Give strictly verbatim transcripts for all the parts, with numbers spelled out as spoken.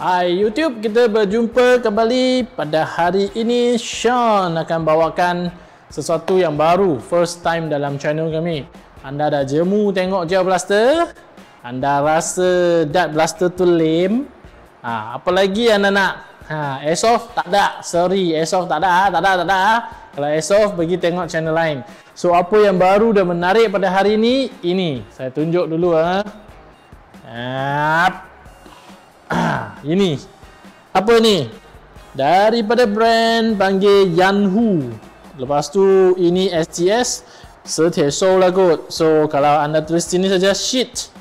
Hai YouTube, kita berjumpa kembali pada hari ini. Sean akan bawakan sesuatu yang baru, first time dalam channel kami. Anda dah jemu tengok gel blaster, anda rasa dart blaster tu lame. Ha, apa lagi anda nak? Ha, airsoft tak ada, sorry, airsoft tak ada, tak ada, tak ada. Kalau airsoft pergi tengok channel lain. So apa yang baru dan menarik pada hari ini? Ini saya tunjuk dulu ah. Ha. Ah, ini apa ni? Daripada brand panggil Yanhu. Lepas tu ini S T S, setesau lah kot. So kalau anda tulis sini saja shit.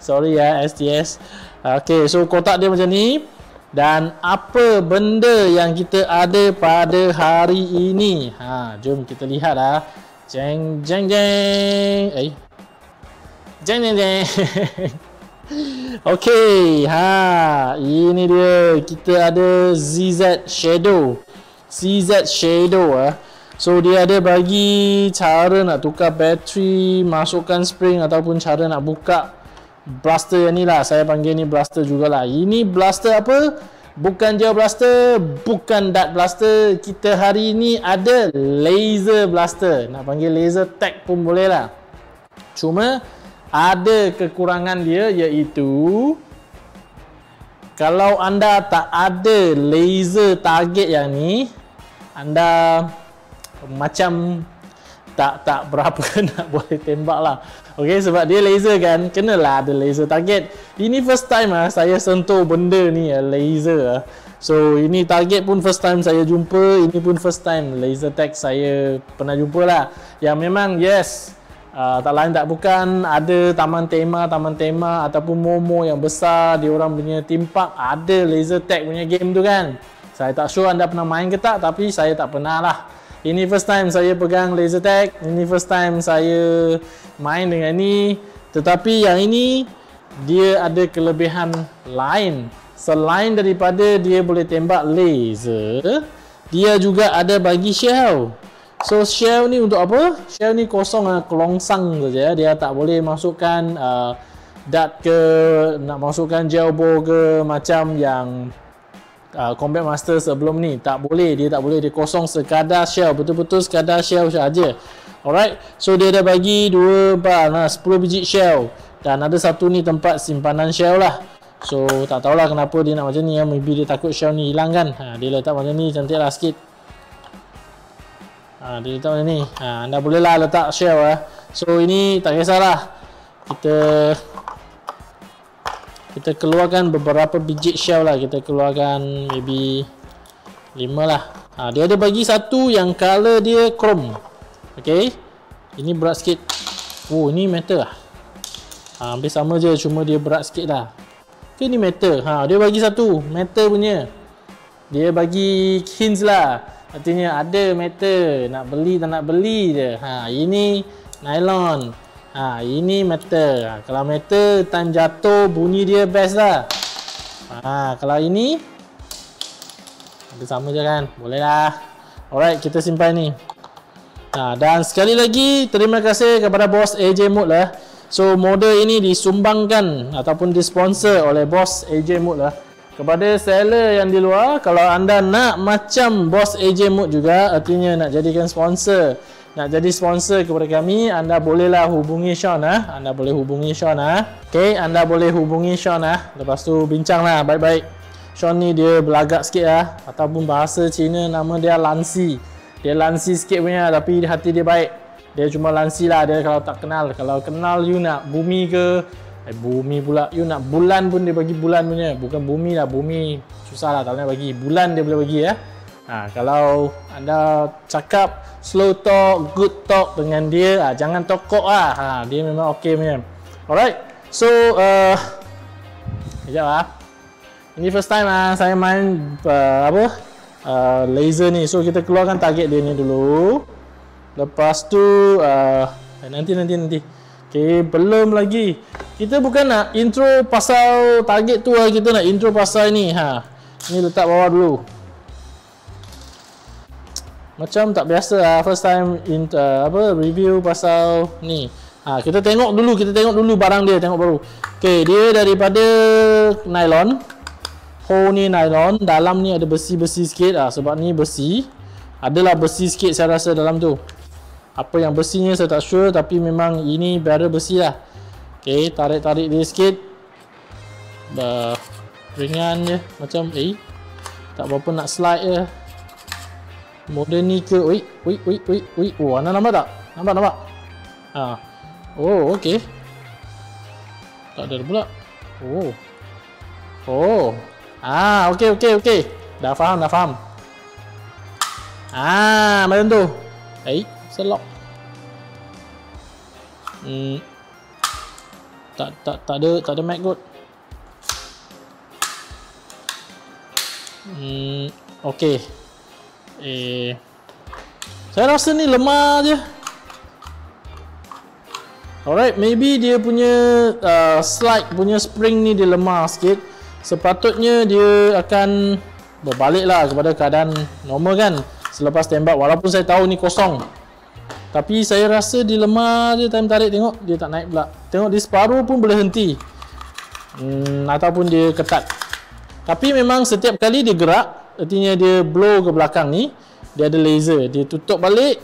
Sorry ya S T S. Okay, so kotak dia macam ni. Dan apa benda yang kita ada pada hari ini? Ha, jom kita lihat ah. Jeng jeng jeng. Eh. Jeng jeng jeng. Okey, ha, ini dia. Kita ada C Z Shadow. C Z Shadow ah. So dia ada bagi cara nak tukar bateri, masukkan spring ataupun cara nak buka blaster yang ni lah. Saya panggil ni blaster jugalah. Ini blaster apa? Bukan gel blaster, bukan dart blaster. Kita hari ni ada laser blaster. Nak panggil laser tag pun boleh lah. Cuma ada kekurangan dia, iaitu kalau anda tak ada laser target yang ni, anda macam tak tak berapa nak boleh tembak lah. Okey, sebab dia laser kan, kenalah ada laser target. Ini first time lah saya sentuh benda ni, laser. So ini target pun first time saya jumpa, ini pun first time laser tag saya pernah jumpa lah. Yang memang yes, Uh, tak lain tak bukan ada taman tema taman tema ataupun momo yang besar di orang punya theme park, ada laser tag punya game tu kan. Saya tak sure anda pernah main ke tak, tapi saya tak pernah lah. Ini first time saya pegang laser tag, ini first time saya main dengan ni. Tetapi yang ini dia ada kelebihan lain. Selain daripada dia boleh tembak laser, dia juga ada bagi shell. So shell ni untuk apa? Shell ni kosong lah, kelongsang saja. Dia tak boleh masukkan uh, dart ke, nak masukkan gel ball ke, macam yang uh, Combat Master sebelum ni. Tak boleh, dia tak boleh, dia kosong sekadar shell. Betul-betul sekadar shell saja. Alright, so dia dah bagi dua, empat, sepuluh biji shell. Dan ada satu ni tempat simpanan shell lah. So tak tahulah kenapa dia nak macam ni ya. Maybe dia takut shell ni hilang kan. Ha, dia letak macam ni, cantik lah sikit. Ha, dia letak macam ni. Ha, anda boleh lah letak shell eh. So ini tak kisahlah, Kita Kita keluarkan beberapa biji shell lah. Kita keluarkan maybe lima lah. Ha, dia ada bagi satu yang color dia chrome. Okay, ini berat sikit. Oh, ini metal lah. Ha, hampir sama je, cuma dia berat sikit lah. Okay, ni metal. Ha, dia bagi satu metal punya. Dia bagi hints lah, artinya ada metal, nak beli tak nak beli je. Ha, ini nylon, ha, ini metal. Ha, kalau metal time jatuh bunyi dia best lah. Ha, kalau ini hampir sama je kan, boleh lah. Alright, kita simpan ni. Ha, dan sekali lagi terima kasih kepada Boss A J Mood lah. So model ini disumbangkan ataupun disponsor oleh Boss A J Mood lah. Kepada seller yang di luar, kalau anda nak macam Boss A J Mood juga, artinya nak jadikan sponsor, nak jadi sponsor kepada kami, anda bolehlah hubungi Sean ah. Anda boleh hubungi Sean ah. Okey, anda boleh hubungi Sean ah. Lepas tu bincanglah baik-baik. Sean ni dia belagak sikit ah, ataupun bahasa Cina nama dia Lansi. Dia Lansi sikit punya, tapi hati dia baik. Dia cuma Lansi lah, dia kalau tak kenal. Kalau kenal you nak bumi ke? Eh, bumi pula. You nak bulan pun dia bagi bulan punya. Bukan bumi lah, bumi susah lah, tak boleh bagi. Bulan dia boleh bagi ya. Ha, kalau anda cakap slow talk, good talk dengan dia, ha, jangan tokok lah. Ha, dia memang okey punya. Alright, so uh, sekejap lah. Ini first time lah saya main uh, apa uh, laser ni. So kita keluarkan target dia ni dulu. Lepas tu uh, nanti nanti nanti okay, belum lagi. Kita bukan nak intro pasal target tu lah, kita nak intro pasal ni. Ha, ni letak bawah dulu. Macam tak biasa lah, first time in, uh, apa, review pasal ni. Ha, kita tengok dulu, kita tengok dulu barang dia, tengok baru. Okay, dia daripada nylon. hole ni nylon, dalam ni ada besi-besi sikit lah. Sebab ni besi, adalah besi sikit saya rasa dalam tu. Apa yang besinya saya tak sure, tapi memang ini barrel besi lah. Okay, tarik-tarik dia sikit. Dah ringan je, macam eh tak berapa nak slide je. Modern ni ke? Oi, oi, oi, oi, oi. Oh, anda nampak tak? Nampak, nampak? Ha. Oh, okey. Tak ada pula. Oh. Oh. Ah, okey, okey, okey. Dah faham, dah faham. Ah, macam tu. Eh, selok. Hmm. Tak tak tak ada, tak ada mag kot. Hmm, okey. Eh, saya rasa ni lemah je. Alright, maybe dia punya uh, slide punya spring ni dia lemah sikit. Sepatutnya dia akan berbalik lah kepada keadaan normal kan, selepas tembak. Walaupun saya tahu ni kosong, tapi saya rasa dia lemah je. Time tarik tengok, dia tak naik pula. Tengok di separuh pun boleh henti, hmm, ataupun dia ketat. Tapi memang setiap kali dia gerak, artinya dia blow ke belakang ni, dia ada laser. Dia tutup balik,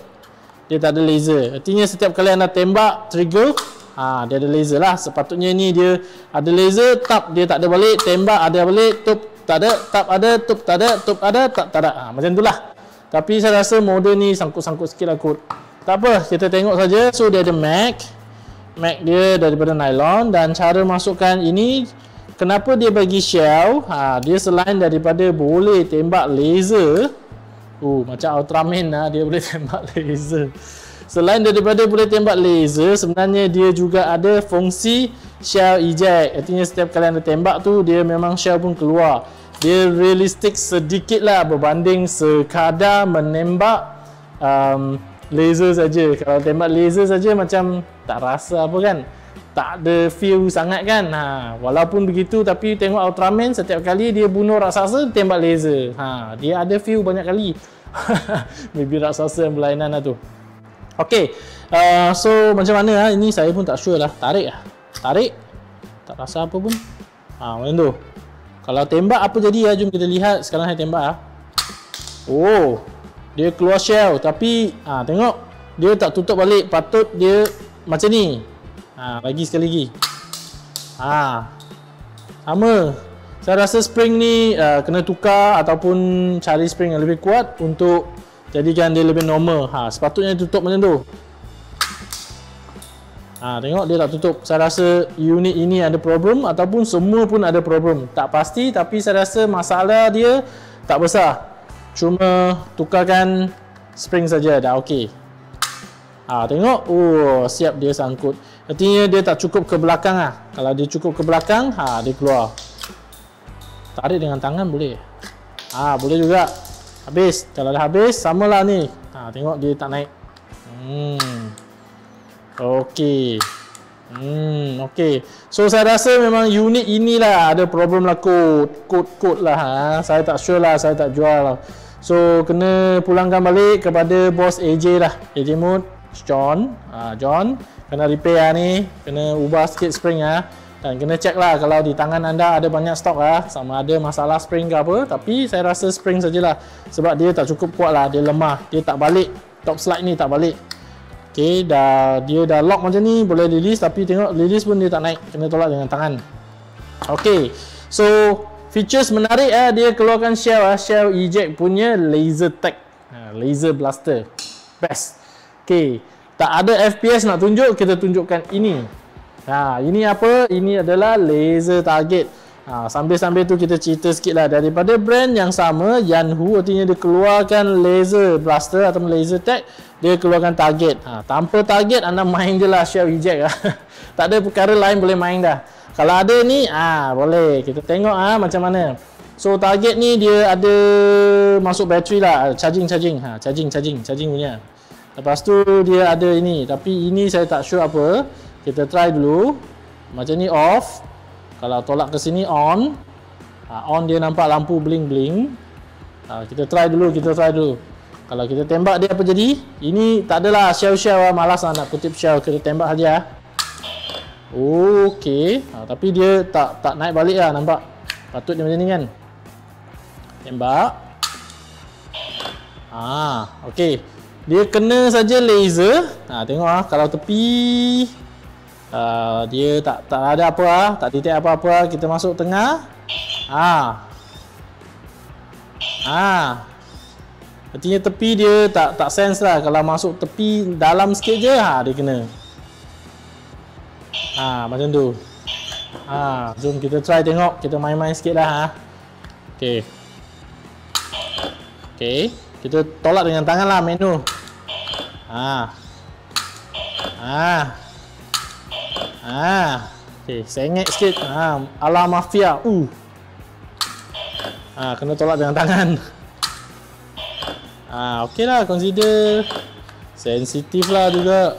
dia tak ada laser. Artinya setiap kali anda tembak trigger, ha, dia ada laser lah. Sepatutnya ni dia ada laser. Tap dia tak ada balik, tembak ada balik, tup tak ada, tap ada, tup tak ada, tup ada, tap tak ada, ha, macam tu lah. Tapi saya rasa model ni sangkut-sangkut sikit lah kot. Tak apa, kita tengok saja. So dia ada mag. Mag dia daripada nylon. Dan cara masukkan ini, kenapa dia bagi shell? Ha, dia selain daripada boleh tembak laser, uh, macam Ultraman lah, dia boleh tembak laser. Selain daripada boleh tembak laser, sebenarnya dia juga ada fungsi shell eject. Artinya setiap kali anda tembak tu, dia memang shell pun keluar. Dia realistik sedikit lah berbanding sekadar menembak um, laser saja. Kalau tembak laser saja macam tak rasa apa kan, tak ada feel sangat kan. Ha, walaupun begitu, tapi tengok Ultraman setiap kali dia bunuh raksasa, tembak laser, ha, dia ada feel banyak kali. Maybe raksasa yang berlainan lah tu. Ok, uh, so macam mana lah, ini saya pun tak sure lah. Tarik lah, tarik tak rasa apa pun, ha, macam tu. Kalau tembak apa jadi lah, jom kita lihat. Sekarang saya tembak lah. Oh, dia keluar shell. Tapi ha, tengok, dia tak tutup balik. Patut dia macam ni. Ha, lagi sekali lagi. Ha, sama. Saya rasa spring ni uh, kena tukar ataupun cari spring yang lebih kuat untuk jadikan dia lebih normal. Ha, sepatutnya tutup macam tu. Ha, tengok dia tak tutup. Saya rasa unit ini ada problem ataupun semua pun ada problem. Tak pasti, tapi saya rasa masalah dia tak besar. Cuma tukarkan spring saja dah okey. Ha, tengok. Oh, siap dia sangkut. Artinya dia tak cukup ke belakang lah. Kalau dia cukup ke belakang, ha, dia keluar. Tarik dengan tangan boleh, ha, boleh juga. Habis. Kalau dah habis, samalah ni, ha, tengok dia tak naik. hmm. Okey. hmm, Okey. So saya rasa memang unit inilah ada problem lah kot. Kot-kot lah, ha. Saya tak sure lah, saya tak jual lah. So kena pulangkan balik kepada Boss A J lah, A J Mood John, ha, John. Kena repair lah ni, kena ubah sikit spring lah. Dan kena check lah kalau di tangan anda ada banyak stok lah, sama ada masalah spring ke apa. Tapi saya rasa spring sajalah, sebab dia tak cukup kuat lah, dia lemah. Dia tak balik, top slide ni tak balik. Okay, dah, dia dah lock macam ni, boleh release. Tapi tengok release pun dia tak naik, kena tolak dengan tangan. Okay, so features menarik lah, dia keluarkan shell lah, shell eject punya laser tag, laser blaster, best. Okay, tak ada F P S nak tunjuk, kita tunjukkan ini. Ha, ini apa? Ini adalah laser target. Sambil-sambil ha, tu kita cerita sikit lah. Daripada brand yang sama, Yanhu, artinya dia keluarkan laser blaster atau laser tag, dia keluarkan target. Ha, tanpa target, anda main je lah shell eject lah. Tak ada perkara lain boleh main dah. Kalau ada ni, ah ha, boleh. Kita tengok ah ha, macam mana. So, target ni dia ada masuk bateri lah. Charging-charging. Ha, charging-charging. Charging punya. Lepas tu dia ada ini, tapi ini saya tak sure apa. Kita try dulu. Macam ni off. Kalau tolak ke sini on. Ha, on dia nampak lampu bling-bling. Ha, kita try dulu, kita try dulu. Kalau kita tembak dia apa jadi? Ini tak adalah shell-shell lah, malas lah nak kutip shell. Kita tembak saja. Okey. Ha, tapi dia tak tak naik balik lah, nampak. Patut dia macam ni kan. Tembak. Ah, okey. Dia kena saja laser. Ha, tengok ah, kalau tepi uh, dia tak tak ada apa ah, tak titik apa-apa ah. Kita masuk tengah. Ah. Ah. Artinya tepi dia tak tak sense lah. Kalau masuk tepi dalam sikit je, ha, dia kena. Ha, macam tu. Ha, jom kita try tengok. Kita main-main sikit lah ha. Okay. Okay. Kita tolak dengan tangan lah menu. Ha. Ha. Ha. Okay, sengit sikit. Ha, ala mafia. Uh. Ha, kena tolak dengan tangan. Ah, okey lah, consider sensitif lah juga.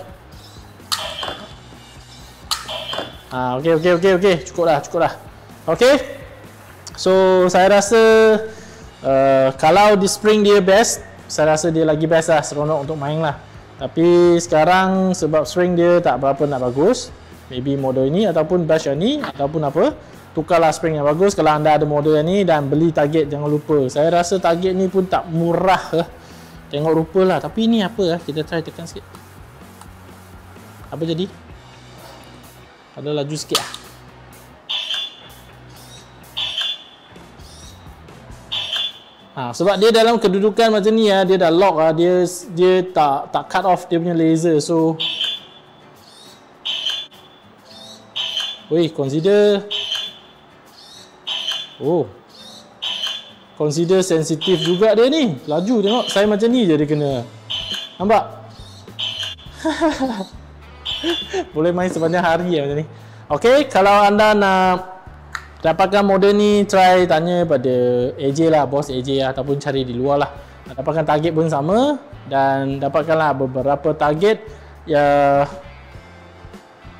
Ah, okey okey okey okey, cukup dah, cukup dah. Okey. So, saya rasa uh, kalau di spring dia best, saya rasa dia lagi best lah, seronok untuk main lah. Tapi sekarang sebab spring dia tak berapa nak bagus, maybe model ini ataupun bash yang ni ataupun apa, tukarlah spring yang bagus kalau anda ada model yang ni dan beli target, jangan lupa. Saya rasa target ni pun tak murah lah. Tengok rupa lah. Tapi ni apa lah, kita try tekan sikit. Apa jadi? Ada laju sikit lah. Ha, sebab dia dalam kedudukan macam ni lah, dia dah lock lah. Dia, dia tak tak cut off dia punya laser. So weh, consider. Oh, consider sensitif juga dia ni. Laju tengok, saya macam ni je dia kena. Nampak? Boleh main sepanjang hari lah macam ni. Okay, kalau anda nak dapatkan model ni, try tanya pada A J lah, Boss A J lah, ataupun cari di luar lah. Dapatkan target pun sama. Dan dapatkanlah beberapa target. Ya,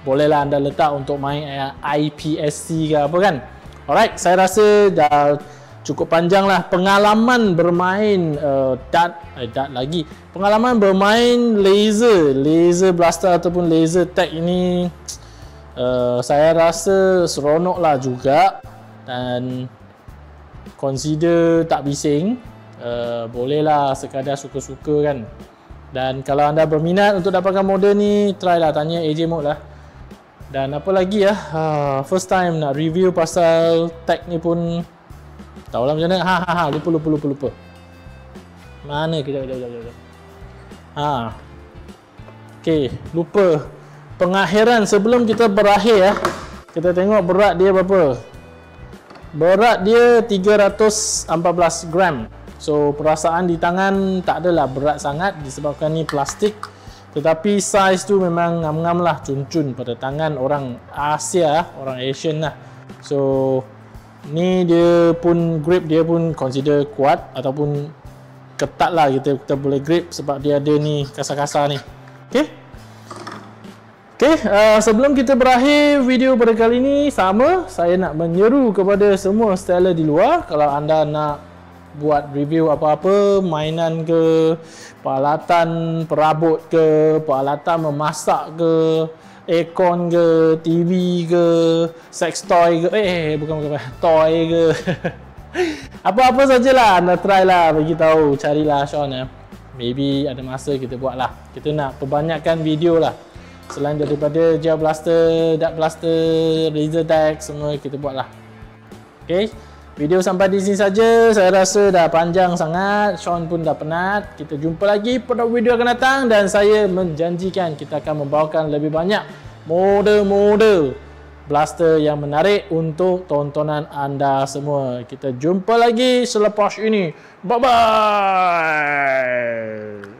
bolehlah anda letak untuk main I P S C ke apa kan. Alright, saya rasa dah cukup panjang lah pengalaman bermain uh, dart, eh, dart lagi. Pengalaman bermain laser, laser blaster ataupun laser tag ini, uh, saya rasa seronok lah juga. Dan consider tak bising, uh, boleh lah sekadar suka-suka kan. Dan kalau anda berminat untuk dapatkan model ni, try lah tanya A J Mood lah. Dan apa lagi ya, ha, first time nak review pasal tag ni pun tahulah macam mana. Ha ha ha, lupa lupa lupa lupa. Mana kejap kejap kejap kejap. Ha. Okey, lupa. Pengakhiran sebelum kita berakhir ya. Kita tengok berat dia berapa. Berat dia tiga ratus empat belas gram. So perasaan di tangan tak adalah berat sangat disebabkan ni plastik. Tetapi saiz tu memang ngam-ngam lah, cun-cun pada tangan orang Asia, orang Asian lah. So ni dia pun grip dia pun consider kuat ataupun ketat lah, kita, kita boleh grip sebab dia ada ni kasar-kasar ni. Okay, okay, uh, sebelum kita berakhir video pada kali ni, sama saya nak menyeru kepada semua seller di luar. Kalau anda nak buat review apa-apa, mainan ke, peralatan perabot ke, peralatan memasak ke, aircon ke, T V ke, sex toy ke, eh bukan bukan, toy ke, apa-apa sajalah anda try lah, bagi tahu, carilah Sean ya. Maybe ada masa kita buat lah, kita nak perbanyakkan video lah. Selain daripada gel blaster, dart blaster, laser tag, semua kita buat lah. Okay, video sampai di sini saja. Saya rasa dah panjang sangat. Sean pun dah penat. Kita jumpa lagi pada video akan datang dan saya menjanjikan kita akan membawakan lebih banyak model-model blaster yang menarik untuk tontonan anda semua. Kita jumpa lagi selepas ini. Bye-bye.